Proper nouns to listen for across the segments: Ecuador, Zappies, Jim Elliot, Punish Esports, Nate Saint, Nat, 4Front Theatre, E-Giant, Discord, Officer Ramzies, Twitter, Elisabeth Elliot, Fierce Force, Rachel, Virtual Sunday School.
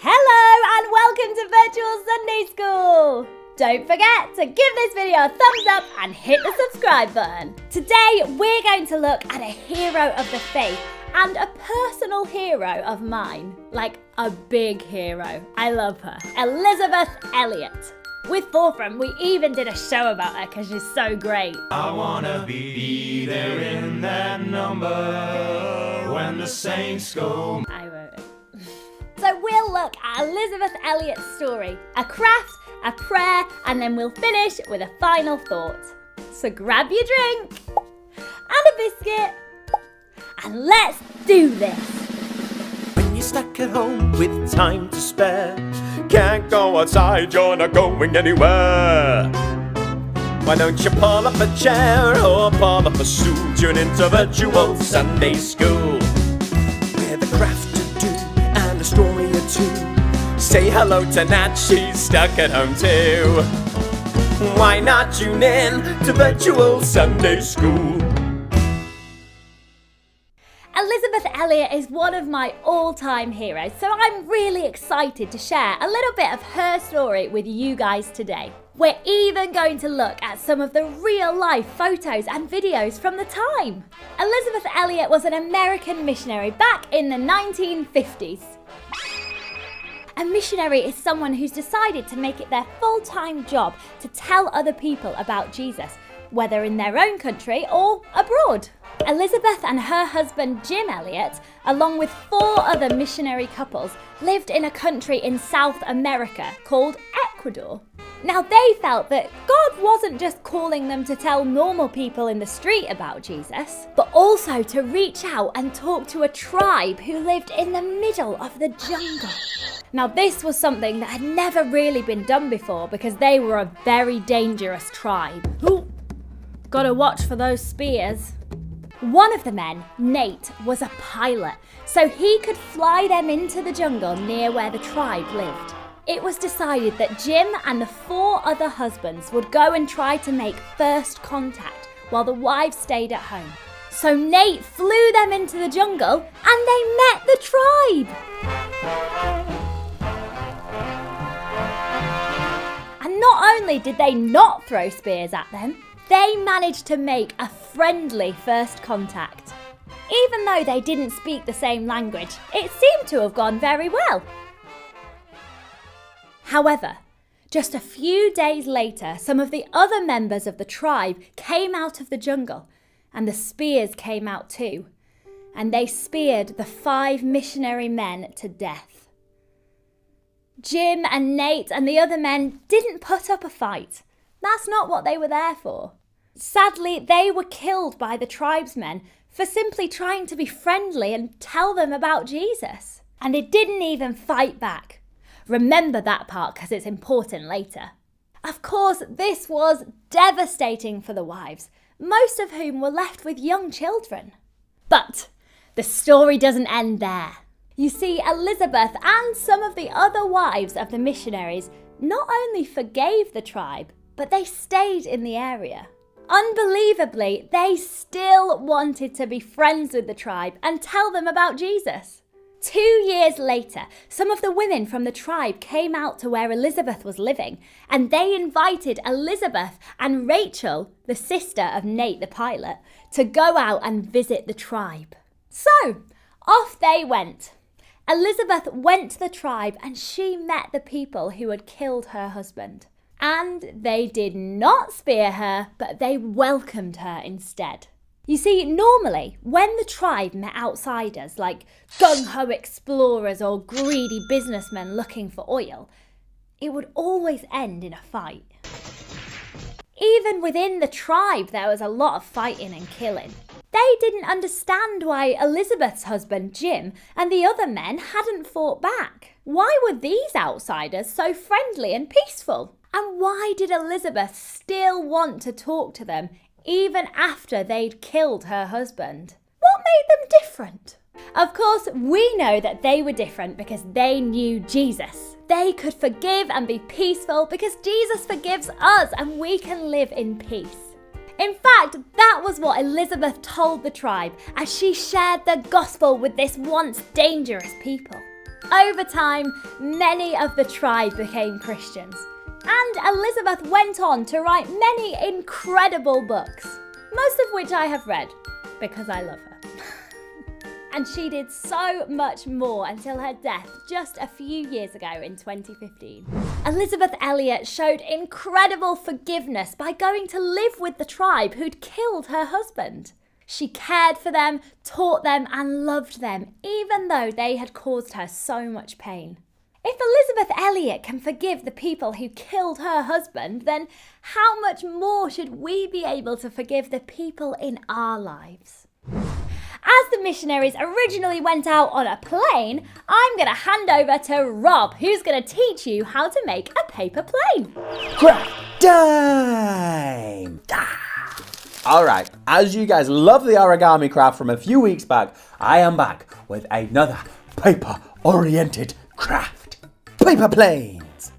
Hello and welcome to Virtual Sunday School! Don't forget to give this video a thumbs up and hit the subscribe button. Today we're going to look at a hero of the faith and a personal hero of mine. Like a big hero. I love her. Elisabeth Elliot. With 4Front, we even did a show about her because she's so great. I wanna be there in that number when the saints go. I wrote it. So we'll look at Elisabeth Elliot's story, a craft, a prayer, and then we'll finish with a final thought. So grab your drink and a biscuit and let's do this. When you're stuck at home with time to spare, can't go outside, you're not going anywhere. Why don't you pull up a chair or pull up a stool? Tune into Virtual Sunday School. With a craft to do and a story or two. Say hello to Nat, she's stuck at home too. Why not tune in to Virtual Sunday School? Elisabeth Elliot is one of my all-time heroes, so I'm really excited to share a little bit of her story with you guys today. We're even going to look at some of the real-life photos and videos from the time. Elisabeth Elliot was an American missionary back in the 1950s. A missionary is someone who's decided to make it their full-time job to tell other people about Jesus, whether in their own country or abroad. Elisabeth and her husband Jim Elliot, along with 4 other missionary couples, lived in a country in South America called Ecuador. Now they felt that God wasn't just calling them to tell normal people in the street about Jesus, but also to reach out and talk to a tribe who lived in the middle of the jungle. Now this was something that had never really been done before because they were a very dangerous tribe. Ooh, gotta watch for those spears. One of the men, Nate, was a pilot, so he could fly them into the jungle near where the tribe lived. It was decided that Jim and the 4 other husbands would go and try to make first contact while the wives stayed at home. So Nate flew them into the jungle and they met the tribe. And not only did they not throw spears at them, they managed to make a friendly first contact. Even though they didn't speak the same language, it seemed to have gone very well. However, just a few days later, some of the other members of the tribe came out of the jungle and the spears came out too, and they speared the 5 missionary men to death. Jim and Nate and the other men didn't put up a fight. That's not what they were there for. Sadly, they were killed by the tribesmen for simply trying to be friendly and tell them about Jesus. And they didn't even fight back. Remember that part because it's important later. Of course, this was devastating for the wives, most of whom were left with young children. But the story doesn't end there. You see, Elisabeth and some of the other wives of the missionaries not only forgave the tribe, but they stayed in the area. Unbelievably, they still wanted to be friends with the tribe and tell them about Jesus. 2 years later, some of the women from the tribe came out to where Elisabeth was living, and they invited Elisabeth and Rachel, the sister of Nate the pilot, to go out and visit the tribe. So, off they went. Elisabeth went to the tribe and she met the people who had killed her husband. And they did not spear her, but they welcomed her instead. You see, normally, when the tribe met outsiders, like gung-ho explorers or greedy businessmen looking for oil, it would always end in a fight. Even within the tribe, there was a lot of fighting and killing. They didn't understand why Elisabeth's husband, Jim, and the other men hadn't fought back. Why were these outsiders so friendly and peaceful? And why did Elisabeth still want to talk to them even after they'd killed her husband? What made them different? Of course, we know that they were different because they knew Jesus. They could forgive and be peaceful because Jesus forgives us and we can live in peace. In fact, that was what Elisabeth told the tribe as she shared the gospel with this once dangerous people. Over time, many of the tribe became Christians, and Elisabeth went on to write many incredible books, most of which I have read, because I love her. And she did so much more until her death just a few years ago in 2015. Elisabeth Elliot showed incredible forgiveness by going to live with the tribe who'd killed her husband. She cared for them, taught them, and loved them, even though they had caused her so much pain. If Elisabeth Elliot can forgive the people who killed her husband, then how much more should we be able to forgive the people in our lives? As the missionaries originally went out on a plane, I'm going to hand over to Rob, who's going to teach you how to make a paper plane. Craft time! Alright, as you guys love the origami craft from a few weeks back, I am back with another paper-oriented craft. Paper planes!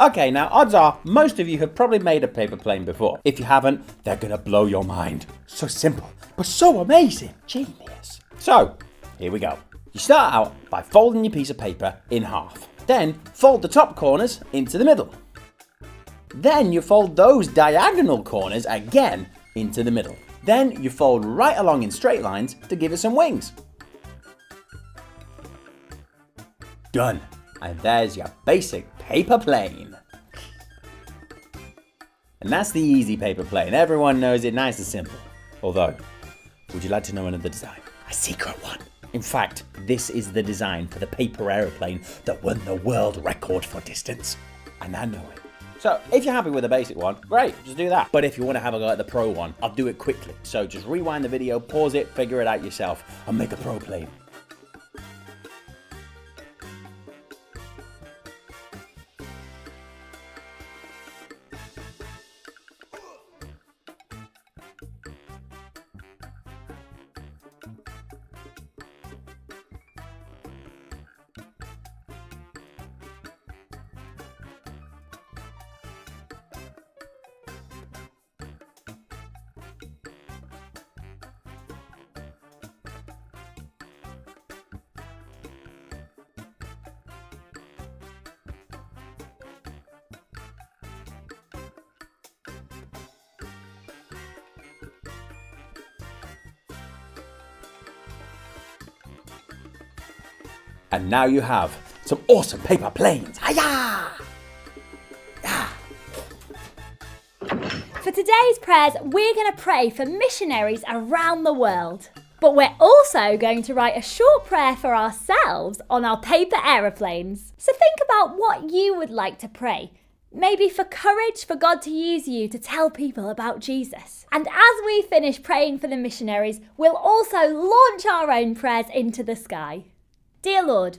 Okay, now odds are most of you have probably made a paper plane before. If you haven't, they're gonna blow your mind. So simple, but so amazing. Genius. So, here we go. You start out by folding your piece of paper in half. Then fold the top corners into the middle. Then you fold those diagonal corners again into the middle. Then you fold right along in straight lines to give it some wings. Done. And there's your basic paper plane. And that's the easy paper plane. Everyone knows it, nice and simple. Although, would you like to know another design? A secret one. In fact, this is the design for the paper aeroplane that won the world record for distance. And I know it. So, if you're happy with the basic one, great, just do that. But if you want to have a go at the pro one, I'll do it quickly. So just rewind the video, pause it, figure it out yourself, and make a pro plane. And now you have some awesome paper planes. Hi-ya! Yeah. For today's prayers, we're going to pray for missionaries around the world. But we're also going to write a short prayer for ourselves on our paper aeroplanes. So think about what you would like to pray. Maybe for courage for God to use you to tell people about Jesus. And as we finish praying for the missionaries, we'll also launch our own prayers into the sky. Dear Lord,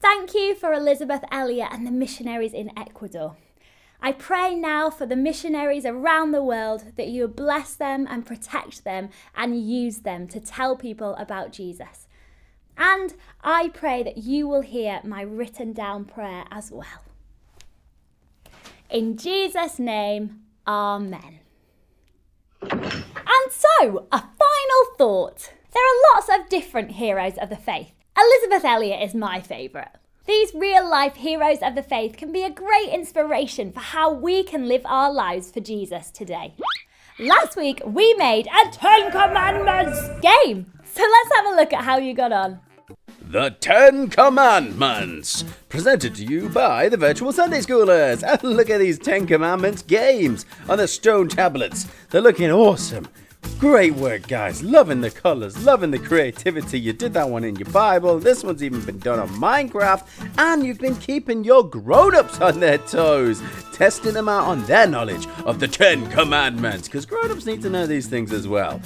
thank you for Elisabeth Elliot and the missionaries in Ecuador. I pray now for the missionaries around the world that you bless them and protect them and use them to tell people about Jesus. And I pray that you will hear my written down prayer as well. In Jesus' name, Amen. And so, a final thought. There are lots of different heroes of the faith. Elisabeth Elliot is my favourite. These real-life heroes of the faith can be a great inspiration for how we can live our lives for Jesus today. Last week, we made a Ten Commandments game. So let's have a look at how you got on. The Ten Commandments, presented to you by the Virtual Sunday Schoolers. And look at these Ten Commandments games on the stone tablets. They're looking awesome. Great work, guys. Loving the colours, loving the creativity. You did that one in your Bible. This one's even been done on Minecraft. And you've been keeping your grown-ups on their toes, testing them out on their knowledge of the Ten Commandments, because grown-ups need to know these things as well.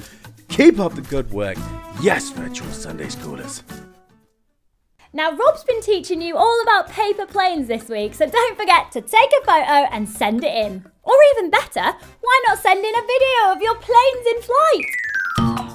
Keep up the good work. Yes, Virtual Sunday Schoolers. Now, Rob's been teaching you all about paper planes this week, so don't forget to take a photo and send it in. Or even better, why not send in a video of your planes in flight?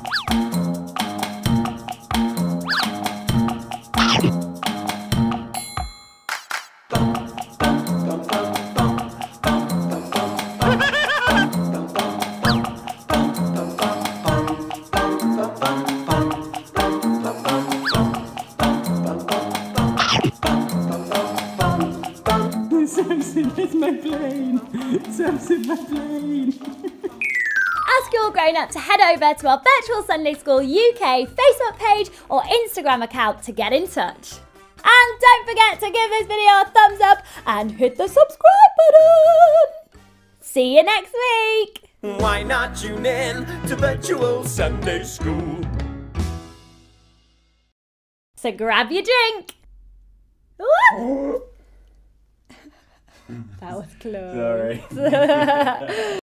themselves in my plane. Ask Your Grown Up to head over to our Virtual Sunday School UK Facebook page or Instagram account to get in touch. And don't forget to give this video a thumbs up and hit the subscribe button. See you next week. Why not tune in to Virtual Sunday School? So grab your drink. That was close. Sorry.